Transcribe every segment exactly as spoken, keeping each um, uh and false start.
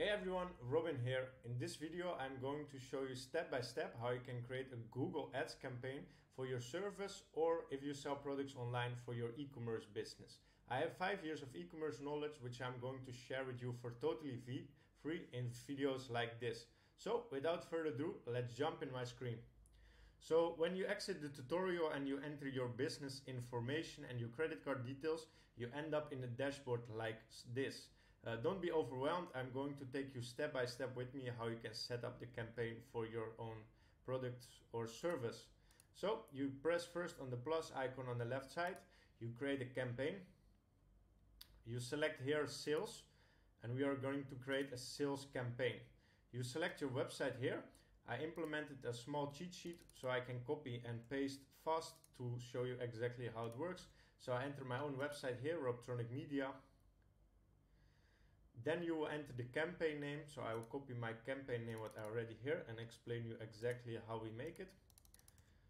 Hey everyone, Robin here. In this video I'm going to show you step by step how you can create a Google Ads campaign for your service or if you sell products online for your e-commerce business. I have five years of e-commerce knowledge which I'm going to share with you for totally free in videos like this. So without further ado, let's jump in my screen. So when you exit the tutorial and you enter your business information and your credit card details, you end up in a dashboard like this. Uh, don't be overwhelmed. I'm going to take you step by step with me how you can set up the campaign for your own product or service. So you press first on the plus icon on the left side, you create a campaign. You select here sales, and we are going to create a sales campaign. You select your website here. I implemented a small cheat sheet so I can copy and paste fast to show you exactly how it works. So I enter my own website here, Robtronic Media. Then you will enter the campaign name. So I will copy my campaign name what I already here and explain you exactly how we make it.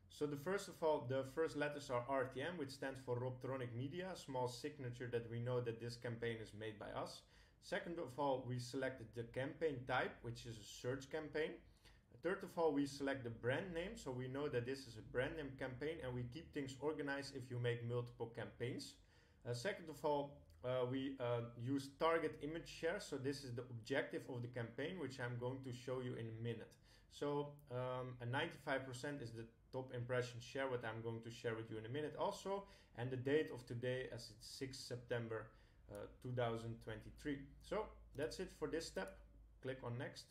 So the first of all, the first letters are R T M, which stands for Robtronic Media, small signature that we know that this campaign is made by us. Second of all, we selected the campaign type, which is a search campaign. Third of all, we select the brand name, so we know that this is a brand name campaign, and we keep things organized if you make multiple campaigns. Uh, second of all, uh, we uh, use target image share, so this is the objective of the campaign, which I'm going to show you in a minute. So um, a ninety-five percent is the top impression share, what I'm going to share with you in a minute also, and the date of today as it's sixth of September uh, two thousand twenty-three. So that's it for this step. Click on next.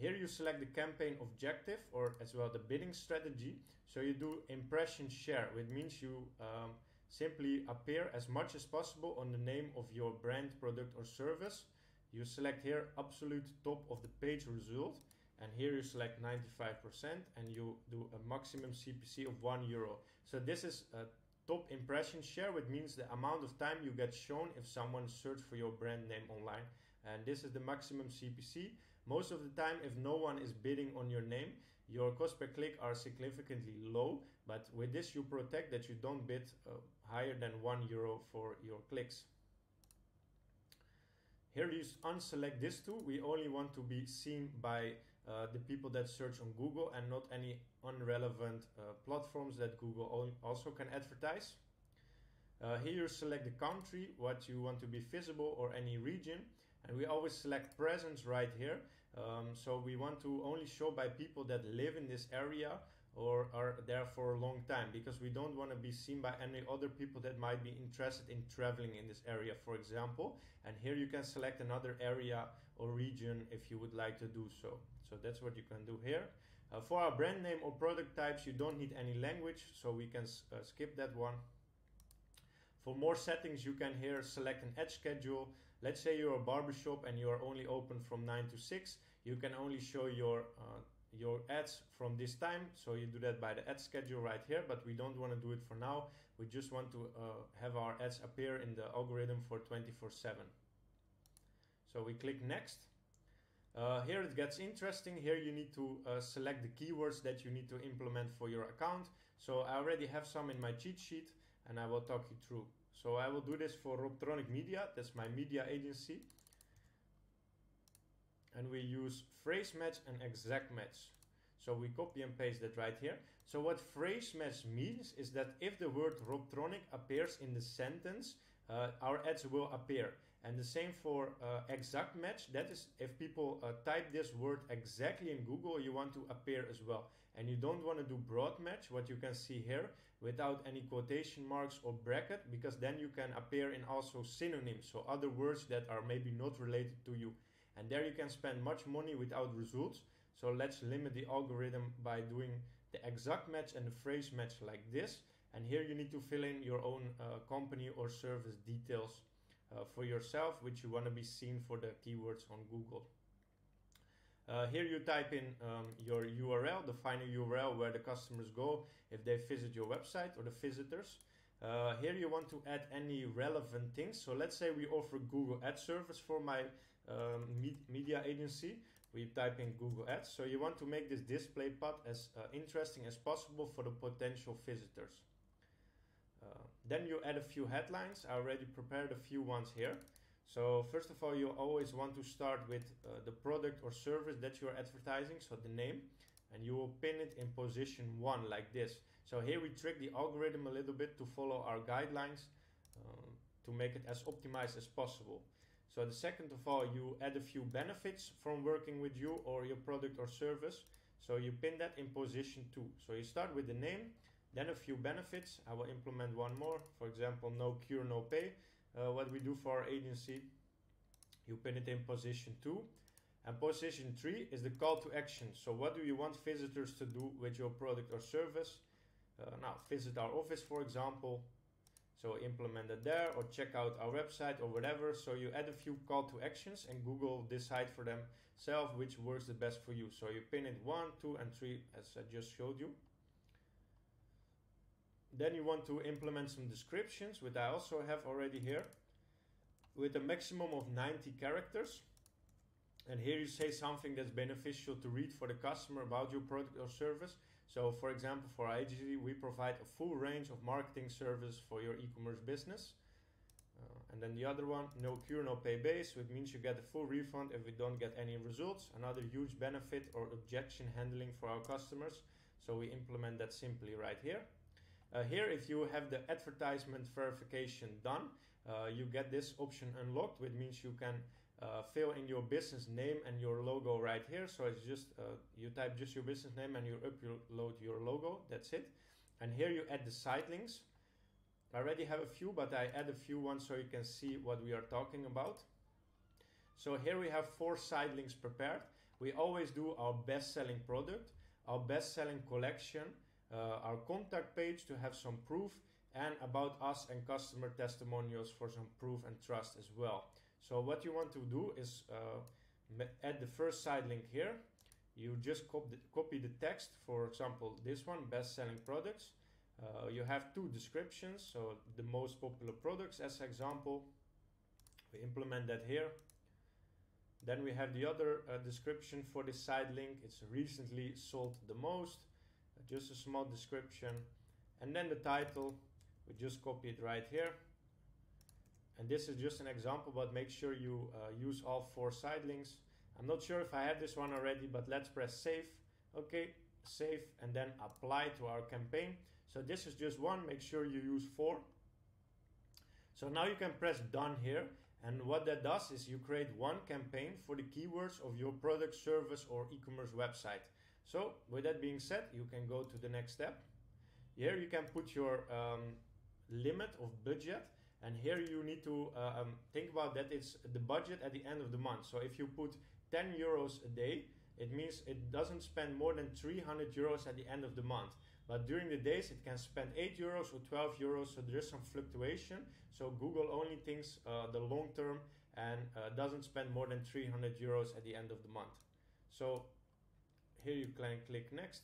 Here you select the campaign objective or as well the bidding strategy. So you do impression share, which means you um, simply appear as much as possible on the name of your brand, product or service. You select here absolute top of the page result, and here you select ninety-five percent and you do a maximum C P C of one euro. So this is a top impression share, which means the amount of time you get shown if someone searches for your brand name online. And this is the maximum C P C. Most of the time, if no one is bidding on your name, your cost per click are significantly low. But with this, you protect that you don't bid uh, higher than one euro for your clicks. Here you unselect this too. We only want to be seen by uh, the people that search on Google and not any irrelevant uh, platforms that Google also can advertise. Uh, here you select the country, what you want to be visible, or any region. And we always select presence right here. Um, so we want to only show by people that live in this area or are there for a long time, because we don't want to be seen by any other people that might be interested in traveling in this area, for example. And here you can select another area or region if you would like to do so. So that's what you can do here. Uh, for our brand name or product types, you don't need any language, so we can uh, skip that one. For more settings, you can here select an ad schedule. Let's say you're a barbershop and you are only open from nine to six. You can only show your, uh, your ads from this time. So you do that by the ad schedule right here, but we don't want to do it for now. We just want to uh, have our ads appear in the algorithm for twenty-four seven. So we click next. Uh, here it gets interesting. Here you need to uh, select the keywords that you need to implement for your account. So I already have some in my cheat sheet, and I will talk you through. So I will do this for Robtronic Media, that's my media agency. And we use phrase match and exact match. So we copy and paste that right here. So what phrase match means is that if the word Robtronic appears in the sentence, uh, our ads will appear. And the same for uh, exact match, that is if people uh, type this word exactly in Google, you want to appear as well. And you don't want to do broad match, what you can see here, without any quotation marks or bracket, because then you can appear in also synonyms, so other words that are maybe not related to you. And there you can spend much money without results. So let's limit the algorithm by doing the exact match and the phrase match like this. And here you need to fill in your own uh, company or service details. Uh, for yourself, which you want to be seen for the keywords on Google. Uh, here you type in um, your U R L, the final U R L where the customers go if they visit your website or the visitors. Uh, here you want to add any relevant things. So let's say we offer Google Ads service for my um, med- media agency. We type in Google Ads. So you want to make this display path as uh, interesting as possible for the potential visitors. Uh, then you add a few headlines. I already prepared a few ones here. So first of all, you always want to start with uh, the product or service that you're advertising, so the name, and you will pin it in position one like this. So here we trick the algorithm a little bit to follow our guidelines um, to make it as optimized as possible. So the second of all, you add a few benefits from working with you or your product or service. So you pin that in position two. So you start with the name, then a few benefits. I will implement one more, for example, no cure, no pay. Uh, what we do for our agency, you pin it in position two. And position three is the call to action. So what do you want visitors to do with your product or service? Uh, now visit our office, for example. So implement it there, or check out our website or whatever. So you add a few call to actions and Google decide for themselves which works the best for you. So you pin it one, two, and three, as I just showed you. Then you want to implement some descriptions, which I also have already here, with a maximum of ninety characters. And here you say something that's beneficial to read for the customer about your product or service. So for example, for our agency, we provide a full range of marketing service for your e-commerce business. Uh, and then the other one, no cure, no pay base, which means you get a full refund if we don't get any results. Another huge benefit, or objection handling for our customers. So we implement that simply right here. Uh, here, if you have the advertisement verification done, uh, you get this option unlocked, which means you can uh, fill in your business name and your logo right here. So it's just uh, you type just your business name and you upload your logo. That's it. And here you add the site links. I already have a few, but I add a few ones so you can see what we are talking about. So here we have four site links prepared. We always do our best-selling product, our best-selling collection, Uh, our contact page to have some proof, and about us and customer testimonials for some proof and trust as well. So what you want to do is uh, add the first side link here. You just cop the, copy the text, for example this one, best-selling products. Uh, you have two descriptions, so the most popular products as example. We implement that here. Then we have the other uh, description for this side link. It's recently sold the most. Just a small description, and then the title, we just copy it right here. And this is just an example, but make sure you uh, use all four side links. I'm not sure if I have this one already, but let's press save. Okay, save, and then apply to our campaign. So this is just one, make sure you use four. So now you can press done here, and what that does is you create one campaign for the keywords of your product, service, or e-commerce website. So with that being said, you can go to the next step. Here you can put your um, limit of budget, and here you need to uh, um, think about that it's the budget at the end of the month. So if you put ten euros a day, it means it doesn't spend more than three hundred euros at the end of the month. But during the days, it can spend eight euros or twelve euros. So there's some fluctuation. So Google only thinks uh, the long term and uh, doesn't spend more than three hundred euros at the end of the month. So here you can click next.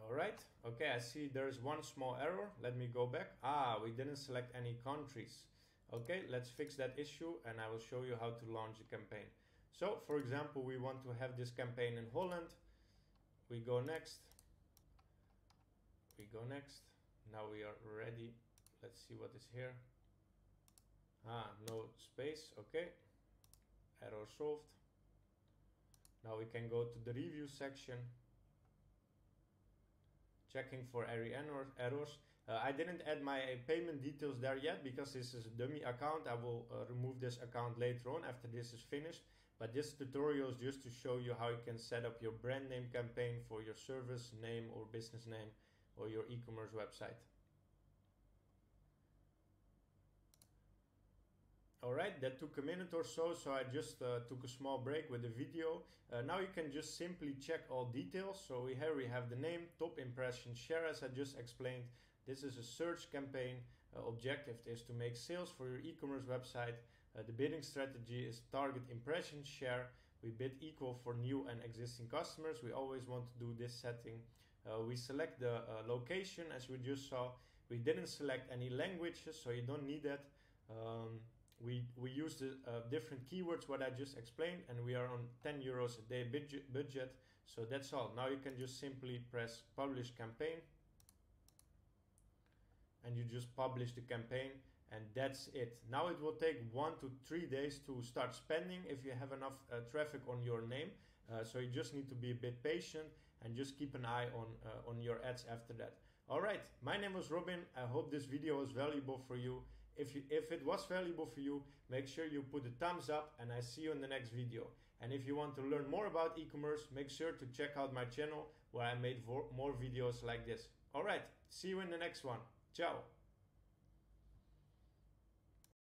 All right. Okay, I see there's one small error. Let me go back. Ah, we didn't select any countries. Okay, let's fix that issue, and I will show you how to launch a campaign. So for example, we want to have this campaign in Holland. We go next. We go next. Now we are ready. Let's see what is here. Ah, no space. Okay. Error solved. Now we can go to the review section. Checking for any errors. Uh, I didn't add my payment details there yet because this is a dummy account. I will uh, remove this account later on after this is finished. But this tutorial is just to show you how you can set up your brand name campaign for your service name or business name or your e-commerce website. All right, that took a minute or so, so I just uh, took a small break with the video. Uh, now you can just simply check all details. So we, here we have the name, top impression, share as I just explained. This is a search campaign. Uh, objective is to make sales for your e-commerce website. Uh, the bidding strategy is target impression share. We bid equal for new and existing customers. We always want to do this setting. Uh, we select the uh, location as we just saw. We didn't select any languages, so you don't need that. Um, We, we use the uh, different keywords, what I just explained, and we are on ten euros a day budget, budget. So that's all. Now you can just simply press publish campaign, and you just publish the campaign. and that's it. Now it will take one to three days to start spending if you have enough uh, traffic on your name. Uh, so you just need to be a bit patient and just keep an eye on, uh, on your ads after that. All right, my name was Robin. I hope this video was valuable for you. If, you, if it was valuable for you, make sure you put a thumbs up, and I see you in the next video. And if you want to learn more about e-commerce, make sure to check out my channel where I made more videos like this. All right, see you in the next one. Ciao.